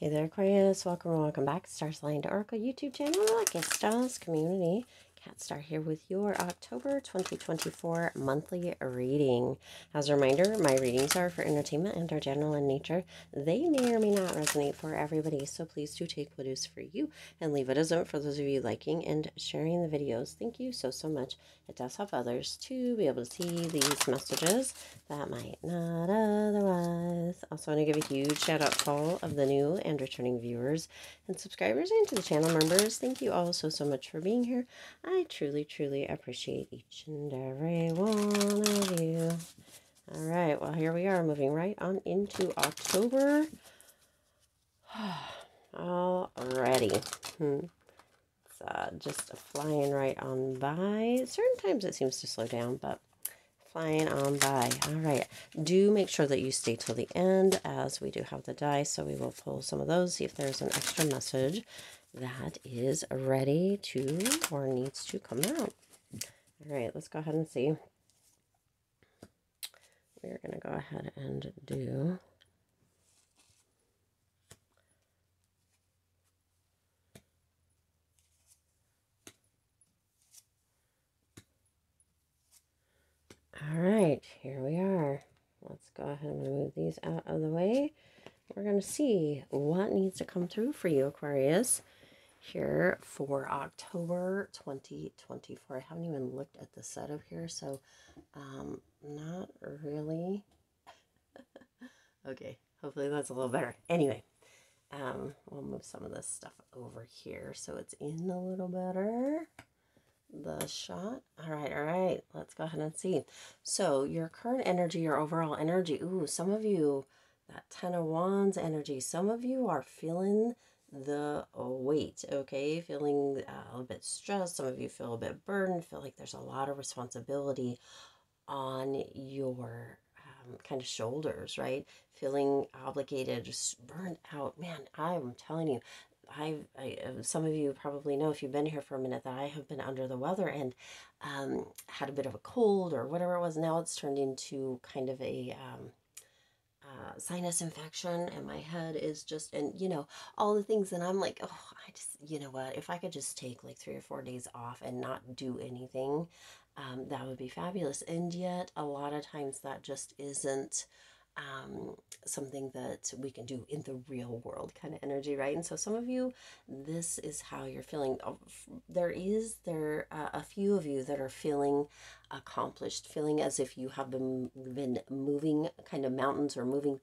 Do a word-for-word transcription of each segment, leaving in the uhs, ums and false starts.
Hey there, Aquarius. Welcome and welcome back to Stars Aligned Oracle YouTube channel, Lucky Stars community. Cat Star here with your October twenty twenty-four monthly reading. As a reminder, my readings are for entertainment and are general in nature. They may or may not resonate for everybody, so please do take what is for you and leave it as a note for those of you liking and sharing the videos. Thank you so, so much. It does help others to be able to see these messages that might not otherwise. Also want to give a huge shout out to all of the new and returning viewers and subscribers and to the channel members. Thank you all so, so much for being here. I truly, truly appreciate each and every one of you. All right, well, here we are moving right on into October already. Hmm. It's uh, just flying right on by. Certain times it seems to slow down, but flying on by. All right, do make sure that you stay till the end as we do have the die, so we will pull some of those, see if there's an extra message that is ready to or needs to come out. All right, let's go ahead and see. We're going to go ahead and do all right, here we are. Let's go ahead and move these out of the way. We're going to see what needs to come through for you, Aquarius, here for October twenty twenty-four. I haven't even looked at the setup here, so um not really. Okay, hopefully that's a little better. Anyway, um we'll move some of this stuff over here so it's in a little better the shot. All right, all right, let's go ahead and see. So your current energy, your overall energy. Ooh, some of you, that Ten of Wands energy, some of you are feeling the weight, okay, feeling uh, a little bit stressed. Some of you feel a bit burdened, feel like there's a lot of responsibility on your um, kind of shoulders, right? Feeling obligated, just burnt out. Man, I'm telling you, I've, I, some of you probably know if you've been here for a minute that I have been under the weather and um, had a bit of a cold or whatever it was. Now it's turned into kind of a um, Uh, sinus infection, and my head is just, and you know, all the things, and I'm like, oh, I just, you know what, if I could just take like three or four days off and not do anything, um, that would be fabulous. And yet a lot of times that just isn't um, something that we can do in the real world kind of energy, right? And so some of you, this is how you're feeling. There is there uh, a few of you that are feeling accomplished, feeling as if you have been, been moving kind of mountains or moving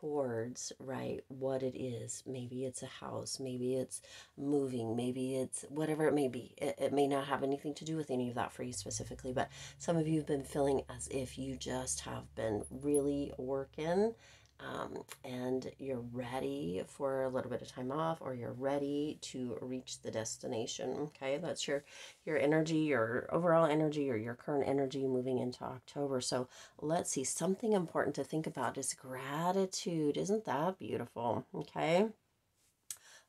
towards, right, what it is. Maybe it's a house, maybe it's moving, maybe it's whatever it may be. It, it may not have anything to do with any of that for you specifically, but some of you have been feeling as if you just have been really working um, and you're ready for a little bit of time off, or you're ready to reach the destination. Okay, that's your your energy, your overall energy, or your current energy moving into October. So let's see, something important to think about is gratitude. Isn't that beautiful? Okay,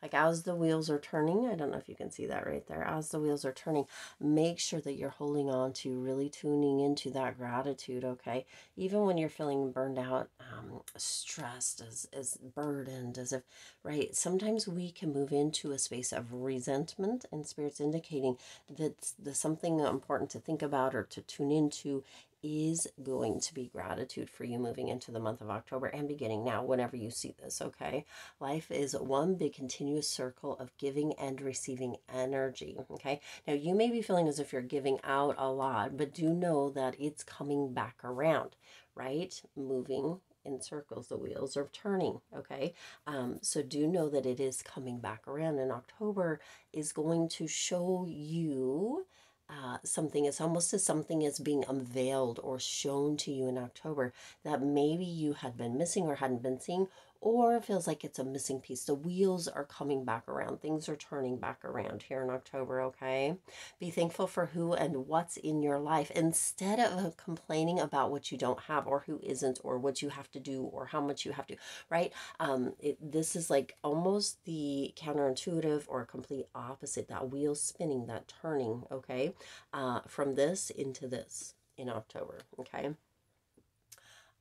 like as the wheels are turning, I don't know if you can see that right there, as the wheels are turning, make sure that you're holding on to really tuning into that gratitude, okay? Even when you're feeling burned out, um, stressed, as, as burdened, as if, right? Sometimes we can move into a space of resentment, and Spirit's indicating that the something important to think about or to tune into is going to be gratitude for you moving into the month of October and beginning now whenever you see this, okay? Life is one big continuous circle of giving and receiving energy, okay? Now, you may be feeling as if you're giving out a lot, but do know that it's coming back around, right? Moving in circles, the wheels are turning, okay? Um, so do know that it is coming back around, and October is going to show you Uh, something. It's almost as something is being unveiled or shown to you in October that maybe you had been missing or hadn't been seeing, or it feels like it's a missing piece. The wheels are coming back around. Things are turning back around here in October, okay? Be thankful for who and what's in your life instead of complaining about what you don't have or who isn't or what you have to do or how much you have to, right? Um, it, this is like almost the counterintuitive or complete opposite, that wheel spinning, that turning, okay? Uh, from this into this in October, okay?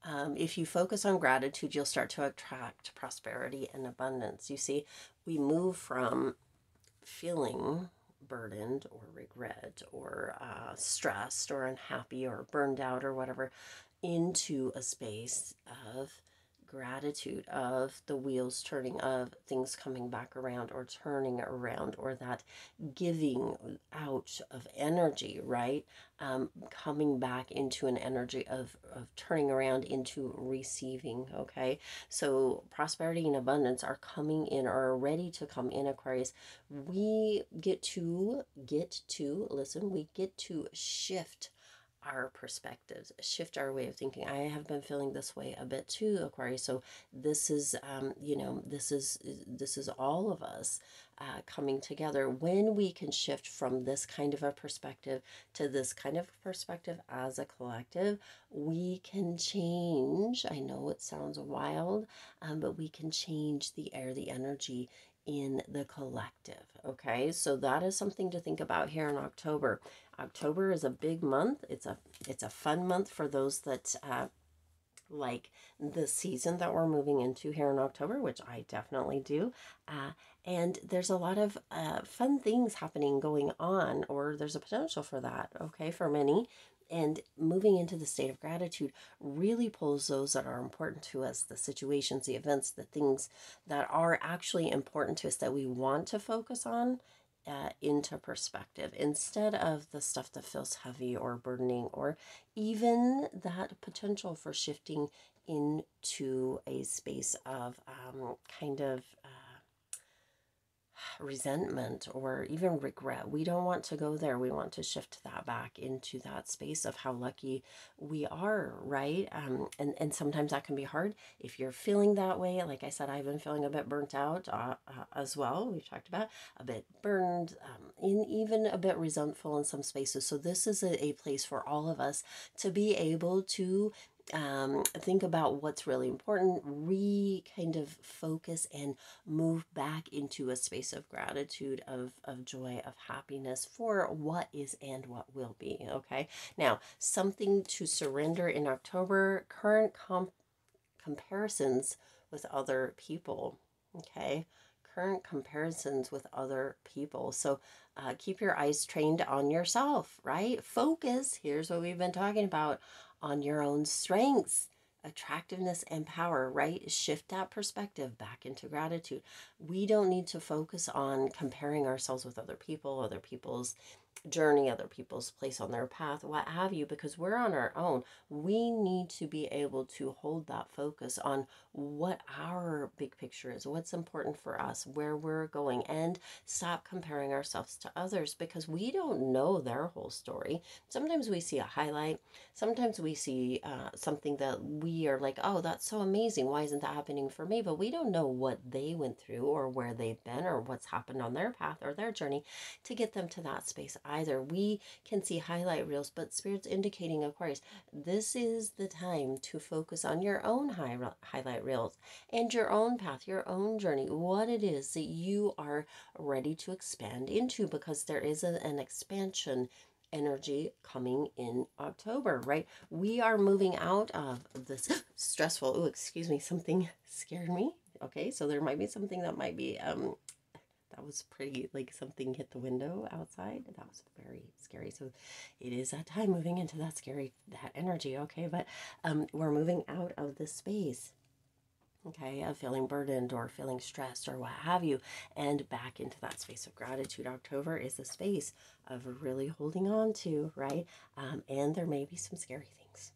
Um, if you focus on gratitude, you'll start to attract prosperity and abundance. You see, we move from feeling burdened or regret or uh, stressed or unhappy or burned out or whatever into a space of gratitude, of the wheels turning, of things coming back around or turning around, or that giving out of energy, right? Um, coming back into an energy of, of turning around into receiving, okay? So prosperity and abundance are coming in, or are ready to come in, Aquarius. We get to, get to, listen, we get to shift our perspectives, shift our way of thinking. I have been feeling this way a bit too, Aquarius. So this is, um, you know, this is, this is all of us uh, coming together. When we can shift from this kind of a perspective to this kind of perspective as a collective, we can change. I know it sounds wild, um, but we can change the air, the energy in the collective, okay? So that is something to think about here in October. October is a big month. It's a it's a fun month for those that uh, like the season that we're moving into here in October, which I definitely do. Uh, and there's a lot of uh, fun things happening going on, or there's a potential for that, okay, for many. And moving into the state of gratitude really pulls those that are important to us, the situations, the events, the things that are actually important to us that we want to focus on, uh, into perspective, instead of the stuff that feels heavy or burdening, or even that potential for shifting into a space of um, kind of... Uh, resentment or even regret. We don't want to go there. We want to shift that back into that space of how lucky we are, right? Um, and, and sometimes that can be hard if you're feeling that way. Like I said, I've been feeling a bit burnt out uh, uh, as well. We've talked about a bit burned, um, and even a bit resentful in some spaces. So this is a, a place for all of us to be able to Um, think about what's really important, re kind of focus and move back into a space of gratitude, of, of joy, of happiness for what is and what will be. Okay. Now, something to surrender in October, current comp comparisons with other people. Okay. Current comparisons with other people. So uh, keep your eyes trained on yourself, right? Focus. Here's what we've been talking about. On your own strengths, attractiveness, and power, right? Shift that perspective back into gratitude. We don't need to focus on comparing ourselves with other people, other people's journey, other people's place on their path, what have you, because we're on our own. We need to be able to hold that focus on what our big picture is, what's important for us, where we're going, and stop comparing ourselves to others, because we don't know their whole story. Sometimes we see a highlight. Sometimes we see uh, something that we are like, oh, that's so amazing. Why isn't that happening for me? But we don't know what they went through, or where they've been, or what's happened on their path or their journey to get them to that space either. We can see highlight reels, but Spirit's indicating, Aquarius, this is the time to focus on your own high, highlight reels and your own path, your own journey, what it is that you are ready to expand into, because there is a, an expansion energy coming in October, right? We are moving out of this stressful, oh, excuse me, something scared me. Okay, so there might be something that might be, um, that was pretty, like something hit the window outside. That was very scary. So it is that time moving into that scary, that energy. Okay. But um, we're moving out of this space. Okay. Of feeling burdened or feeling stressed or what have you, and back into that space of gratitude. October is the space of really holding on to, right? Um, and there may be some scary things.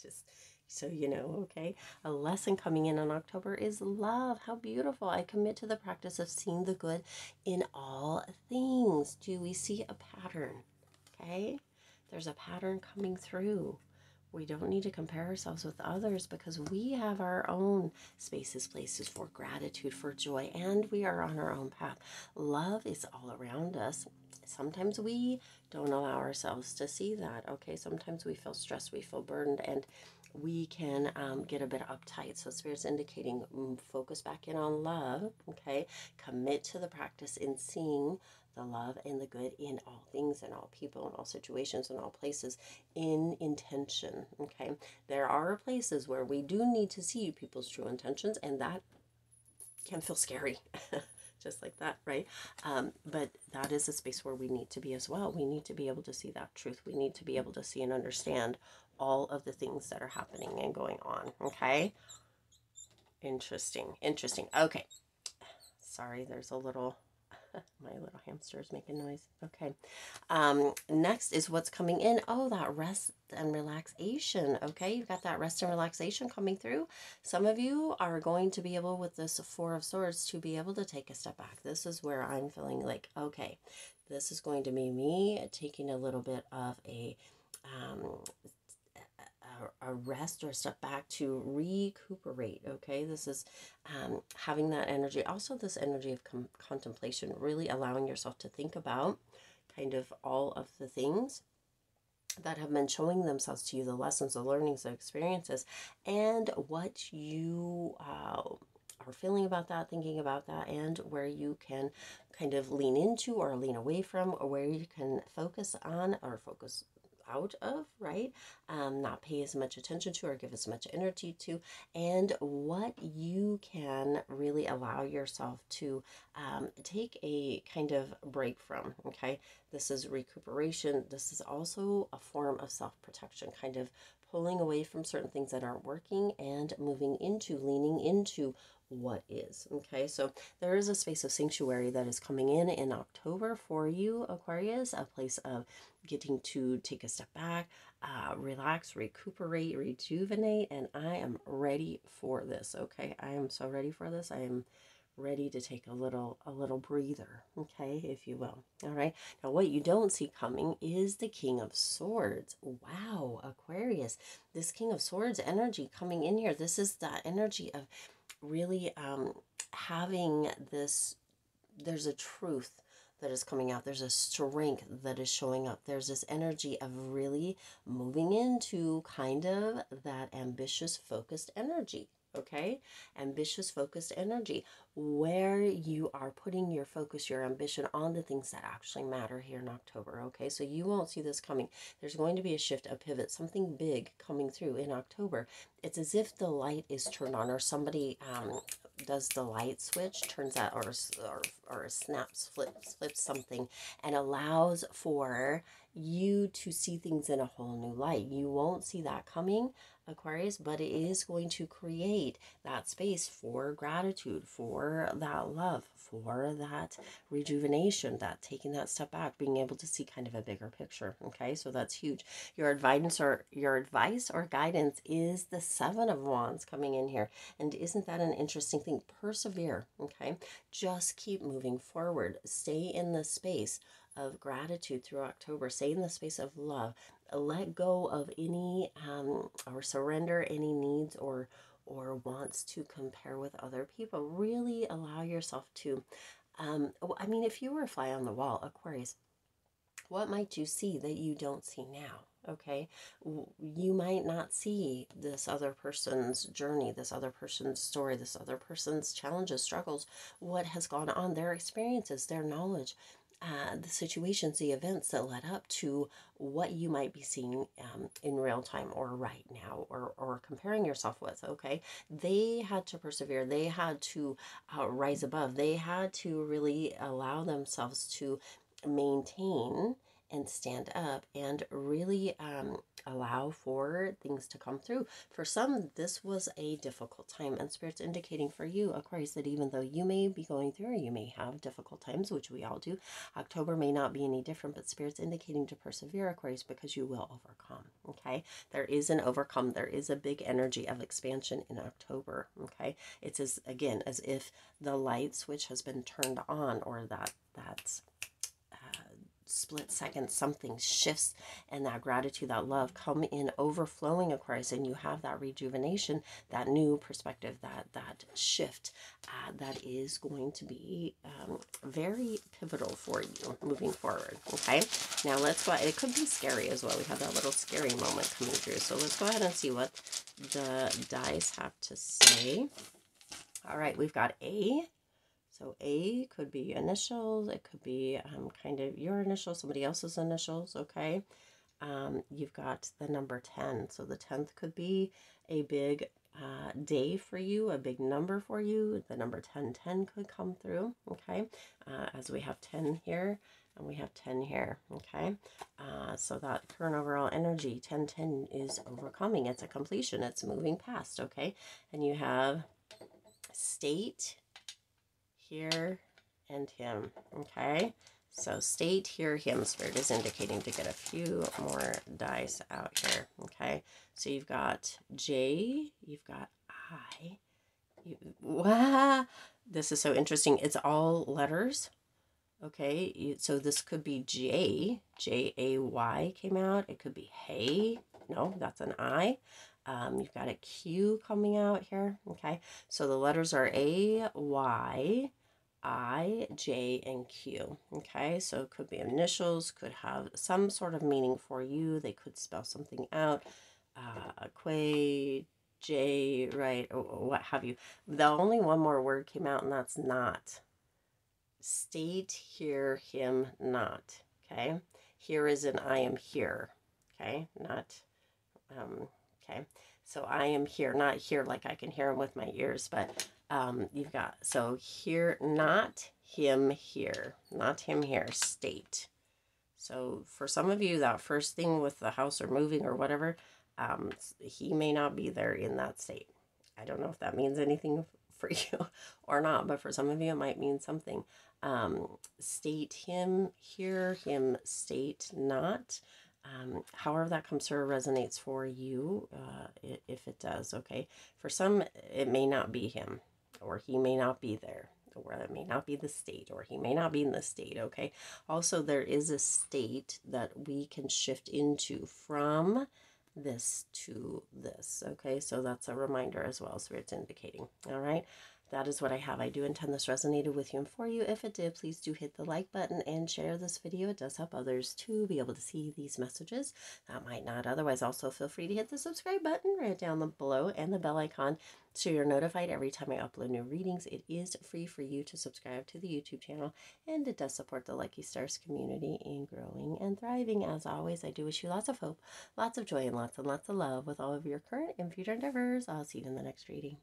Just so you know, okay, a lesson coming in on October is love. How beautiful. I commit to the practice of seeing the good in all things. Do we see a pattern? Okay, there's a pattern coming through. We don't need to compare ourselves with others, because we have our own spaces, places for gratitude, for joy, and we are on our own path. Love is all around us. Sometimes we don't allow ourselves to see that, okay? Sometimes we feel stressed, we feel burdened, and we can um, get a bit uptight. So Spirit's indicating, focus back in on love, okay? Commit to the practice in seeing the love and the good in all things and all people and all situations and all places in intention. Okay, there are places where we do need to see people's true intentions, and that can feel scary. Just like that, right? Um, but that is a space where we need to be as well. We need to be able to see that truth. We need to be able to see and understand all of the things that are happening and going on, okay? Interesting, interesting. Okay, sorry, there's a little, my little hamster is making noise. Okay, um, next is what's coming in. Oh, that rest and relaxation. Okay, you've got that rest and relaxation coming through. Some of you are going to be able, with this Four of Swords, to be able to take a step back. This is where I'm feeling like, okay, this is going to be me taking a little bit of a um a, a rest or a step back to recuperate. Okay, this is um having that energy, also this energy of contemplation, really allowing yourself to think about kind of all of the things that have been showing themselves to you, the lessons, the learnings, the experiences, and what you uh, are feeling about that, thinking about that, and where you can kind of lean into or lean away from, or where you can focus on or focus out of, right? Um, not pay as much attention to or give as much energy to, and what you can really allow yourself to um, take a kind of break from, okay? This is recuperation. This is also a form of self-protection, kind of pulling away from certain things that aren't working and moving into, leaning into what is. Okay, so there is a space of sanctuary that is coming in in October for you, Aquarius, a place of getting to take a step back, uh, relax, recuperate, rejuvenate, and I am ready for this. Okay, I am so ready for this. I am ready to take a little a little breather, okay, if you will. All right, now what you don't see coming is the King of Swords. Wow, Aquarius, this King of Swords energy coming in here, this is that energy of really um, having this, there's a truth that is coming out. There's a strength that is showing up. There's this energy of really moving into kind of that ambitious, focused energy. Okay, ambitious, focused energy, where you are putting your focus, your ambition on the things that actually matter here in October. Okay, so you won't see this coming. There's going to be a shift, a pivot, something big coming through in October. It's as if the light is turned on, or somebody um, does the light switch, turns out, or, or, or snaps, flips, flips something, and allows for you to see things in a whole new light. You won't see that coming, Aquarius, but it is going to create that space for gratitude, for that love, for that rejuvenation, that taking that step back, being able to see kind of a bigger picture. Okay, so that's huge. Your advice or your advice or guidance is the Seven of Wands coming in here, and isn't that an interesting thing? Persevere. Okay, just keep moving forward. Stay in the space of gratitude through October. Stay in the space of love. Let go of any um, or surrender any needs or or wants to compare with other people. Really allow yourself to, um, I mean, if you were a fly on the wall, Aquarius, what might you see that you don't see now? Okay, you might not see this other person's journey, this other person's story, this other person's challenges, struggles, what has gone on, their experiences, their knowledge, Uh, the situations, the events that led up to what you might be seeing um, in real time or right now, or, or comparing yourself with, okay? They had to persevere. They had to uh, rise above. They had to really allow themselves to maintain and stand up and really um, allow for things to come through. For some, this was a difficult time, and Spirit's indicating for you, Aquarius, that even though you may be going through, or you may have difficult times, which we all do, October may not be any different, but Spirit's indicating to persevere, Aquarius, because you will overcome, okay? There is an overcome. There is a big energy of expansion in October, okay? It's as, again, as if the light switch has been turned on, or that that's split second something shifts, and that gratitude, that love come in overflowing, Aquarius, and you have that rejuvenation, that new perspective, that that shift uh, that is going to be um, very pivotal for you moving forward. Okay, now let's go. It could be scary as well. We have that little scary moment coming through, so let's go ahead and see what the dice have to say. All right, we've got a So A could be initials, it could be um, kind of your initials, somebody else's initials, okay? Um, you've got the number ten. So the tenth could be a big uh, day for you, a big number for you. The number ten ten could come through, okay? Uh, as we have ten here and we have ten here, okay? Uh, so that current overall energy, ten ten is overcoming. It's a completion. It's moving past, okay? And you have state here and him, okay? So state, here, him. Spirit is indicating to get a few more dice out here, okay? So you've got J, you've got I. You, wow, this is so interesting. It's all letters, okay? You, so this could be J, J A Y came out. It could be hey, no, that's an I. Um, you've got a Q coming out here, okay? So the letters are A, Y, I, J, and Q, okay? So it could be initials, could have some sort of meaning for you. They could spell something out, uh, Quay, J, right, or, or what have you. The only one more word came out, and that's not. State, here, him, not, okay? Here is an I am here, okay? Not, um... okay, so I am here, not here like I can hear him with my ears, but um, you've got, so here, not him here, not him here, state. So for some of you, that first thing with the house or moving or whatever, um, he may not be there in that state. I don't know if that means anything for you or not, but for some of you, it might mean something. Um, state him here, him state not. Um, however that comes through resonates for you, uh, if it does, okay? For some, it may not be him, or he may not be there, or it may not be the state, or he may not be in the state, okay? Also, there is a state that we can shift into from this to this, okay? So that's a reminder as well, so it's indicating, all right? That is what I have. I do intend this resonated with you and for you. If it did, please do hit the like button and share this video. It does help others to be able to see these messages that might not otherwise. Also, feel free to hit the subscribe button right down below and the bell icon so you're notified every time I upload new readings. It is free for you to subscribe to the YouTube channel, and it does support the Lucky Stars community in growing and thriving. As always, I do wish you lots of hope, lots of joy, and lots and lots of love with all of your current and future endeavors. I'll see you in the next reading.